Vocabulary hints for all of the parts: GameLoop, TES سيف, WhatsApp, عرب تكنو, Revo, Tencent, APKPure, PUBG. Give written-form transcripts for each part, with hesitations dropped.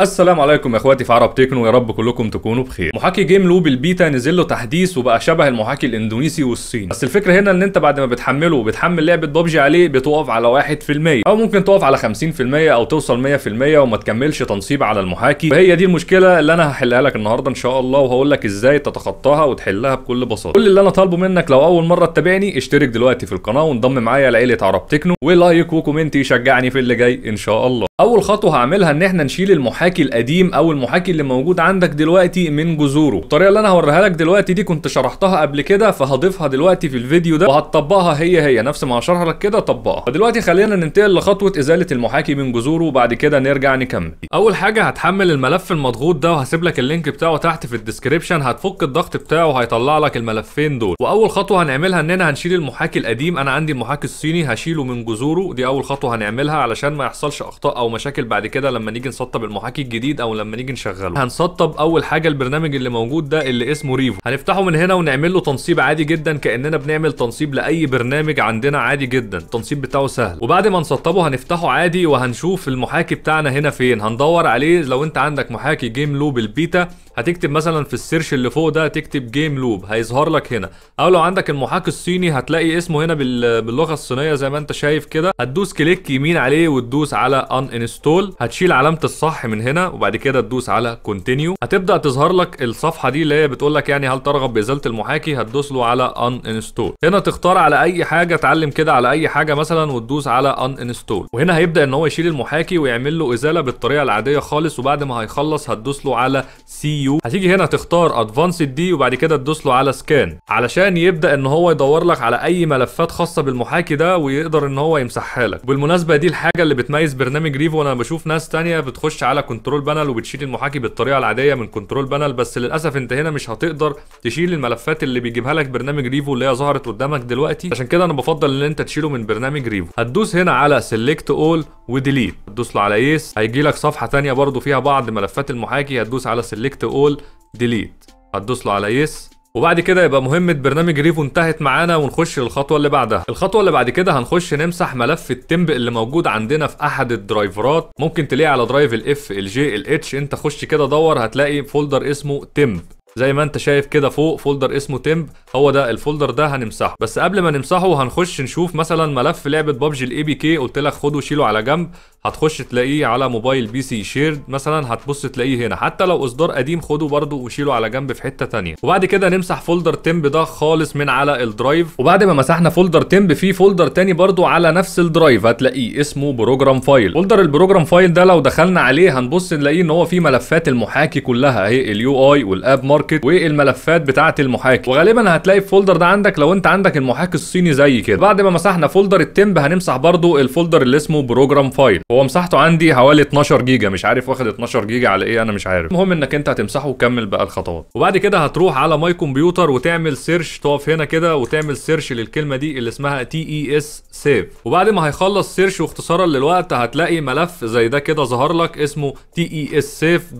السلام عليكم يا اخواتي في عرب تكنو، يا رب كلكم تكونوا بخير. محاكي جيم لوب البيتا نزل له تحديث وبقى شبه المحاكي الاندونيسي والصيني، بس الفكره هنا ان انت بعد ما بتحمله وبتحمل لعبه ببجي عليه بتقف على 1% او ممكن تقف على 50% او توصل 100% وما تكملش تنصيب على المحاكي، وهي دي المشكله اللي انا هحلها لك النهارده ان شاء الله، وهقول لك ازاي تتخطاها وتحلها بكل بساطه. كل اللي انا طالبه منك لو اول مره تتابعني اشترك دلوقتي في القناه وانضم معايا لعيله عرب تكنو، ولايك وكومنت يشجعني في اللي جاي ان شاء الله. اول خطوه هعملها ان احنا نشيل المحاكي القديم او المحاكي اللي موجود عندك دلوقتي من جذوره. الطريقه اللي انا هوريها لك دلوقتي دي كنت شرحتها قبل كده، فهضيفها دلوقتي في الفيديو ده وهتطبقها هي نفس ما هشرحها لك كده طبقها. فدلوقتي خلينا ننتقل لخطوه ازاله المحاكي من جذوره وبعد كده نرجع نكمل. اول حاجه هتحمل الملف المضغوط ده، وهسيب لك اللينك بتاعه تحت في الديسكريبشن، هتفك الضغط بتاعه وهيطلع لك الملفين دول. واول خطوه هنعملها اننا هنشيل المحاكي القديم، انا عندي المحاكي الصيني هشيله من جذوره، دي اول خطوه هنعملها علشان ما يحصلش اخطاء او مشاكل بعد كده لما نيجي نسطب المحاكي الجديد او لما نيجي نشغله. هنسطب اول حاجه البرنامج اللي موجود ده اللي اسمه ريفو، هنفتحه من هنا ونعمل له تنصيب عادي جدا كاننا بنعمل تنصيب لاي برنامج عندنا عادي جدا، التنصيب بتاعه سهل. وبعد ما نسطبه هنفتحه عادي وهنشوف المحاكي بتاعنا هنا فين، هندور عليه. لو انت عندك محاكي جيم لوب البيتا هتكتب مثلا في السيرش اللي فوق ده تكتب جيم لوب هيظهر لك هنا، او لو عندك المحاكي الصيني هتلاقي اسمه هنا باللغه الصينيه زي ما انت شايف كده، هتدوس كليك يمين عليه وتدوس على ان انستول، هتشيل علامه الصح من هنا وبعد كده تدوس على كونتينيو، هتبدا تظهر لك الصفحه دي اللي هي بتقول لك يعني هل ترغب بازاله المحاكي، هتدوس له على ان انستول. هنا تختار على اي حاجه، تعلم كده على اي حاجه مثلا وتدوس على ان انستول، وهنا هيبدا ان هو يشيل المحاكي ويعمل له ازاله بالطريقه العاديه خالص. وبعد ما هيخلص هتدوس له على سي يو، هتيجي هنا تختار ادفانسد دي وبعد كده تدوس له على سكان علشان يبدا ان هو يدور لك على اي ملفات خاصه بالمحاكي ده ويقدر ان هو يمسحها لك. بالمناسبه دي الحاجه اللي بتميز برنامج ريفو، انا بشوف ناس ثانيه بتخش على كنترول بانل وبتشيل المحاكي بالطريقه العاديه من كنترول بانل، بس للاسف انت هنا مش هتقدر تشيل الملفات اللي بيجيبها لك برنامج ريفو اللي هي ظهرت قدامك دلوقتي، عشان كده انا بفضل ان انت تشيله من برنامج ريفو. هتدوس هنا على سيلكت اول وديليت، هتدوس له على يس، هيجي لك صفحه ثانيه برده فيها بعض ملفات المحاكي، هتدوس على سيلكت اول ديليت، هتدوس له على يس، وبعد كده يبقى مهمة برنامج ريفو انتهت معانا ونخش للخطوة اللي بعدها. الخطوة اللي بعد كده هنخش نمسح ملف التمب اللي موجود عندنا في أحد الدرايفرات، ممكن تلاقيه على درايف الإف الجي الإتش، أنت خش كده دور هتلاقي فولدر اسمه تمب زي ما انت شايف كده فوق، فولدر اسمه تمب، هو ده الفولدر ده هنمسحه. بس قبل ما نمسحه هنخش نشوف مثلا ملف لعبه ببجي الاي بي كي، قلت لك خده وشيله على جنب، هتخش تلاقيه على موبايل بي سي شيرد مثلا، هتبص تلاقيه هنا، حتى لو اصدار قديم خده برده وشيله على جنب في حته ثانيه. وبعد كده نمسح فولدر تمب ده خالص من على الدرايف. وبعد ما مسحنا فولدر تمب في فولدر ثاني برده على نفس الدرايف هتلاقيه اسمه بروجرام فايل، فولدر البروجرام فايل ده لو دخلنا عليه هنبص نلاقيه ان هو فيه ملفات المحاكي كلها، اهي اليو اي والاب والملفات بتاعه المحاكي، وغالبا هتلاقي الفولدر ده عندك لو انت عندك المحاكي الصيني زي كده. بعد ما مسحنا فولدر التمب هنمسح برضو الفولدر اللي اسمه بروجرام فايل، هو مساحته عندي حوالي 12 جيجا، مش عارف واخد 12 جيجا على ايه انا مش عارف، المهم انك انت هتمسحه وكمل بقى الخطوات. وبعد كده هتروح على ماي كمبيوتر وتعمل سيرش، تقف هنا كده وتعمل سيرش للكلمه دي اللي اسمها TES سيف، وبعد ما هيخلص سيرش واختصارا للوقت هتلاقي ملف زي ده كده ظهر لك اسمه TES سيف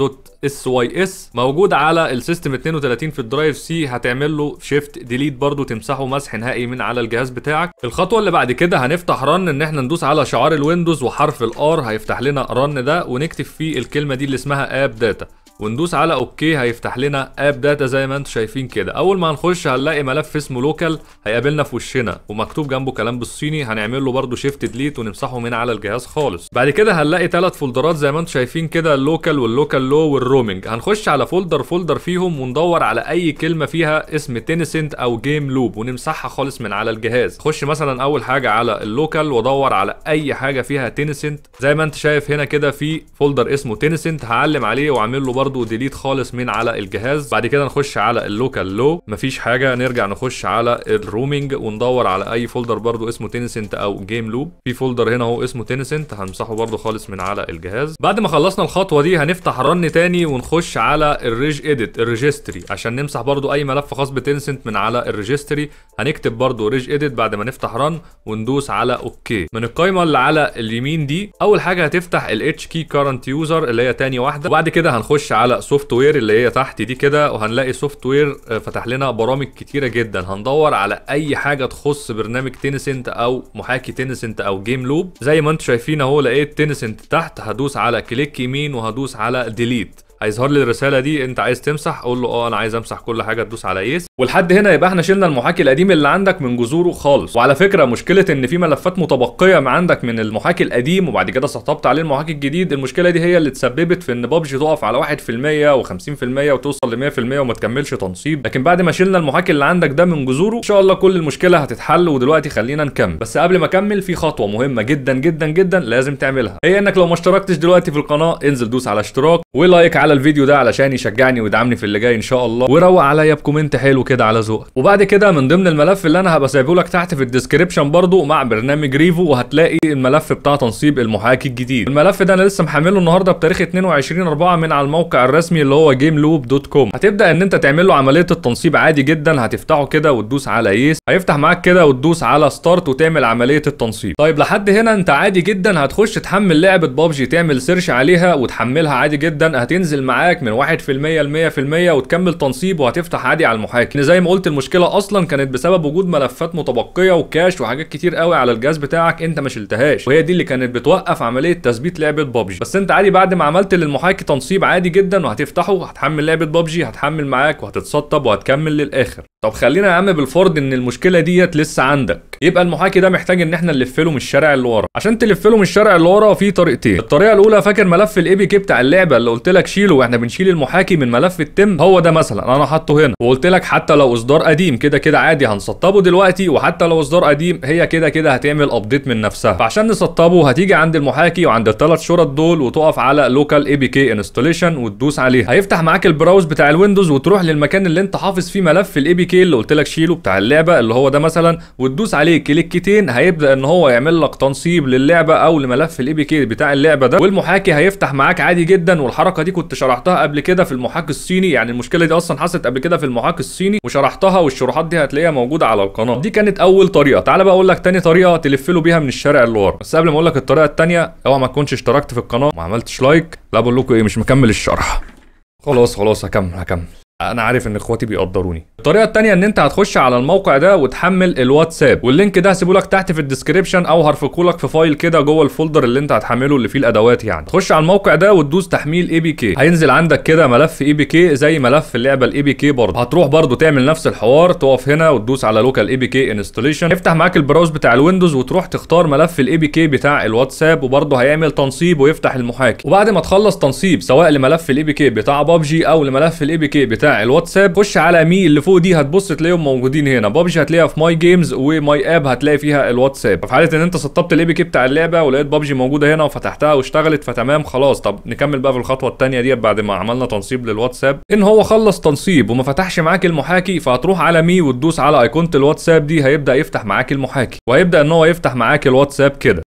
.sys موجود على السيستم 32 في الدرايف سي، هتعمل له شيفت ديليت برضو تمسحه مسح نهائي من على الجهاز بتاعك. الخطوه اللي بعد كده هنفتح رن، ان احنا ندوس على شعار الويندوز وحرف الار هيفتح لنا رن ده، ونكتب فيه الكلمه دي اللي اسمها اب داتا وندوس على اوكي، هيفتح لنا اب داتا زي ما انتم شايفين كده. اول ما هنخش هنلاقي ملف اسمه لوكال هيقابلنا في وشنا ومكتوب جنبه كلام بالصيني، هنعمل له برده شيفت ديليت ونمسحه من على الجهاز خالص. بعد كده هنلاقي 3 فولدرات زي ما انتم شايفين كده، اللوكال واللوكال لو والرومنج، هنخش على فولدر فيهم وندور على اي كلمه فيها اسم تينسنت او جيم لوب ونمسحها خالص من على الجهاز. خش مثلا اول حاجه على اللوكال ودور على اي حاجه فيها تينسنت، زي ما انت شايف هنا كده في فولدر اسمه تينسنت، هعلم عليه واعمل له ديليت خالص من على الجهاز. بعد كده نخش على اللوكال لو، مفيش حاجه، نرجع نخش على الرومينج وندور على اي فولدر برضو اسمه تينسنت او جيم لوب، في فولدر هنا اهو اسمه تينسنت هنمسحه برضو خالص من على الجهاز. بعد ما خلصنا الخطوه دي هنفتح رن تاني ونخش على الريج اديت الريجستري عشان نمسح برضو اي ملف خاص بتينسنت من على الريجستري، هنكتب برضو ريج اديت بعد ما نفتح رن وندوس على اوكي. من القائمه اللي على اليمين دي اول حاجه هتفتح الاتش كي كارنت يوزر اللي هي تاني واحده، وبعد كده هنخش على سوفت وير اللي هي تحت دي كده، وهنلاقي سوفت وير فتح لنا برامج كتيره جدا. هندور على اي حاجه تخص برنامج تينسنت او محاكي تينسنت او جيم لوب. زي ما انتم شايفين اهو لقيت تينسنت تحت، هدوس على كليك يمين وهدوس على ديليت، هيظهر لي الرساله دي انت عايز تمسح، اقول له اه انا عايز امسح كل حاجه، تدوس على يس. ولحد هنا يبقى احنا شلنا المحاكي القديم اللي عندك من جذوره خالص. وعلى فكره مشكله ان في ملفات متبقيه عندك من المحاكي القديم وبعد كده سطبت عليه المحاكي الجديد، المشكله دي هي اللي تسببت في ان ببجي تقف على 1% و50% وتوصل ل 100% وما تكملش تنصيب. لكن بعد ما شلنا المحاكي اللي عندك ده من جذوره ان شاء الله كل المشكله هتتحل. ودلوقتي خلينا نكمل، بس قبل ما اكمل في خطوه مهمه جدا جدا جدا لازم تعملها، هي انك لو ما اشتركتش دلوقتي في القناه انزل دوس على اشتراك ولايك على الفيديو ده علشان يشجعني ويدعمني في اللي جاي ان شاء الله، وروق عليا بكومنت حلو كده على ذوقك. وبعد كده من ضمن الملف اللي انا هبقى سايبه لك تحت في الديسكربشن برضو مع برنامج ريفو، وهتلاقي الملف بتاع تنصيب المحاكي الجديد. الملف ده انا لسه محمله النهارده بتاريخ 22/4 من على الموقع الرسمي اللي هو gameloop.com. هتبدا ان انت تعمل له عمليه التنصيب عادي جدا، هتفتحه كده وتدوس على يس، هيفتح معاك كده وتدوس على ستارت وتعمل عمليه التنصيب. طيب لحد هنا انت عادي جدا هتخش تحمل لعبه ببجي، تعمل سيرش عليها وتحملها عادي جدا، هتنزل معاك من 1% ل 100% وتكمل تنصيب وهتفتح عادي على المحاكي. زي ما قلت المشكله اصلا كانت بسبب وجود ملفات متبقيه وكاش وحاجات كتير قوي على الجهاز بتاعك انت ما شلتهاش، وهي دي اللي كانت بتوقف عمليه تثبيت لعبه ببجي. بس انت عادي بعد ما عملت للمحاكي تنصيب عادي جدا وهتفتحه هتحمل لعبه ببجي، هتحمل معاك وهتتسطب وهتكمل للاخر. طب خلينا يا عم بالفرض ان المشكله ديت لسه عندك، يبقى المحاكي ده محتاج ان احنا نلف له من الشارع اللي ورا. عشان تلف له من الشارع اللي ورا في طريقتين، الطريقه الاولى فاكر ملف الاي بي كي بتاع اللعبه اللي قلت لك شيله واحنا بنشيل المحاكي من ملف التم، هو ده مثلا انا حاطه هنا وقلت لك حتى لو اصدار قديم كده كده عادي هنسطبه دلوقتي، وحتى لو اصدار قديم هي كده كده هتعمل ابديت من نفسها. فعشان نسطبه هتيجي عند المحاكي وعند الثلاث شرط دول وتقف على لوكال اي بي كي انستليشن وتدوس عليها، هيفتح معاك البراوز بتاع الويندوز وتروح للمكان اللي انت حافظ فيه ملف الاي بي كي اللي قلت لك شيله بتاع اللعبه اللي هو ده مثلا، وتدوس عليه كليكتين هيبدا ان هو يعمل لك تنصيب للعبه او لملف الاي بي كي بتاع اللعبه ده، والمحاكي هيفتح معاك عادي جدا. والحركه دي كنت شرحتها قبل كده في المحاكي الصيني، يعني المشكله دي اصلا حصلت قبل كده في المحاكي الصيني وشرحتها، والشروحات دي هتلاقيها موجوده على القناه. دي كانت اول طريقه. تعال بقى اقول لك تاني طريقه تلف له بيها من الشارع اللي ورا. بس قبل ما اقول لك الطريقه الثانيه، اوعى ما تكونش اشتركت في القناه وما عملتش لايك، لا بقول لكم ايه مش مكمل الشرح. خلاص هكمل، انا عارف ان اخواتي بيقدروني. الطريقه الثانيه ان انت هتخش على الموقع ده وتحمل الواتساب، واللينك ده هسيبه لك تحت في الديسكربشن او هرفقه لك في فايل كده جوه الفولدر اللي انت هتحمله اللي فيه الادوات. يعني تخش على الموقع ده وتدوس تحميل اي بي كي، هينزل عندك كده ملف اي بي كي زي ملف اللعبه الاي بي كي برضه. هتروح برضه تعمل نفس الحوار، تقف هنا وتدوس على لوكال اي بي كي انستليشن، افتح معاك البراوز بتاع الويندوز وتروح تختار ملف الاي بي كي بتاع الواتساب، وبرضه هيعمل تنصيب ويفتح المحاكي. وبعد ما تخلص تنصيب سواء لملف الاي بي كي بتاع ببجي او لملف الاي بي كي بتاع الواتساب، خش على مي اللي فوق دي هتبص تلاقيهم موجودين هنا. ببجي هتلاقيها في ماي جيمز وماي اب هتلاقي فيها الواتساب. في حاله ان انت سطبت الاي بي كي بتاع اللعبه ولقيت ببجي موجوده هنا وفتحتها واشتغلت فتمام خلاص. طب نكمل بقى في الخطوه الثانيه ديت بعد ما عملنا تنصيب للواتساب. ان هو خلص تنصيب وما فتحش معاك المحاكي، فهتروح على مي وتدوس على ايقونه الواتساب دي، هيبدا يفتح معاك المحاكي وهيبدا ان هو يفتح معاك الواتساب كده.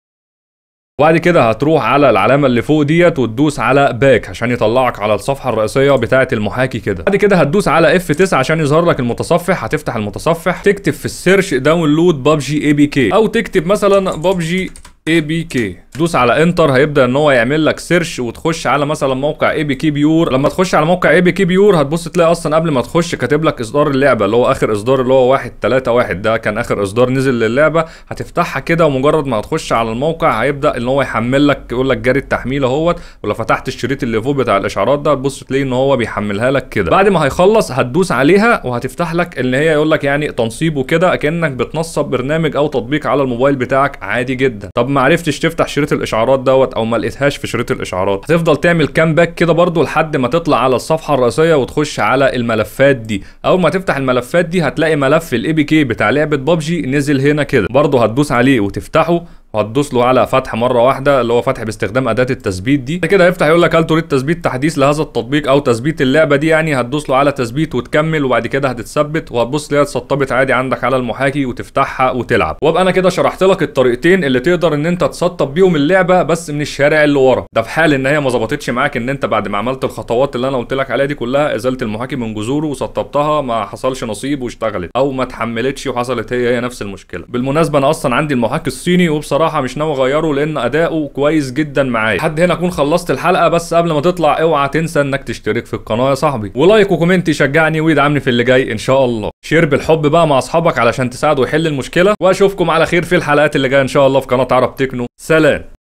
وبعد كده هتروح على العلامه اللي فوق ديت وتدوس على باك عشان يطلعك على الصفحه الرئيسيه بتاعه المحاكي كده. بعد كده هتدوس على F9 عشان يظهر لك المتصفح، هتفتح المتصفح تكتب في السيرش داونلود ببجي اي بي كي او تكتب مثلا ببجي اي بي كي، دوس على انتر هيبدا ان هو يعمل لك سيرش. وتخش على مثلا موقع APKPure، لما تخش على موقع APKPure هتبص تلاقي اصلا قبل ما تخش كاتب لك اصدار اللعبه اللي هو اخر اصدار اللي هو 1.3.1 ده كان اخر اصدار نزل للعبه. هتفتحها كده ومجرد ما هتخش على الموقع هيبدا ان هو يحمل لك، يقول لك جاري التحميل اهوت، ولو فتحت الشريط اللي فوق بتاع الاشعارات ده هتبص تلاقي ان هو بيحملها لك كده. بعد ما هيخلص هتدوس عليها وهتفتح لك اللي هي يقول لك يعني تنصيب وكده، كانك بتنصب برنامج او تطبيق على الموبايل بتاعك عادي جدا. طب ما عرفتش تفتح شريط الاشعارات دوت او ما لقيتهاش في شريط الاشعارات، هتفضل تعمل كام باك كده برضو لحد ما تطلع على الصفحه الرئيسيه وتخش على الملفات دي. اول ما تفتح الملفات دي هتلاقي ملف الاي بي كي بتاع لعبه ببجي نزل هنا كده، برضو هتدوس عليه وتفتحه وهتدوس له على فتح مره واحده اللي هو فتح باستخدام اداه التثبيت دي. كده هيفتح يقول لك هل تريد تثبيت تحديث لهذا التطبيق او تثبيت اللعبه دي، يعني هتدوس له على تثبيت وتكمل. وبعد كده هتتثبت وهتبص تلاقيها اتسطبت عادي عندك على المحاكي وتفتحها وتلعب. وابقى انا كده شرحت لك الطريقتين اللي تقدر ان انت تسطب بيهم اللعبه بس من الشارع اللي ورا ده، في حال ان هي ما ظبطتش معاك ان انت بعد ما عملت الخطوات اللي انا قلت لك عليها دي كلها، ازلت المحاكي من جذوره وسطبتها ما حصلش نصيب واشتغلت، او ما اتحملتش وحصلت هي نفس المشكله. بالمناسبه انا اصلا عندي المحاكي الصيني، وبصراحه بصراحه مش ناوي اغيره لان اداؤه كويس جدا معايا. لحد هنا اكون خلصت الحلقه، بس قبل ما تطلع اوعى تنسى انك تشترك في القناه يا صاحبي، ولايك وكومنت يشجعني ويدعمني في اللي جاي ان شاء الله. شير بالحب بقى مع اصحابك علشان تساعده يحل المشكله، واشوفكم على خير في الحلقات اللي جايه ان شاء الله في قناه عرب تكنو. سلام.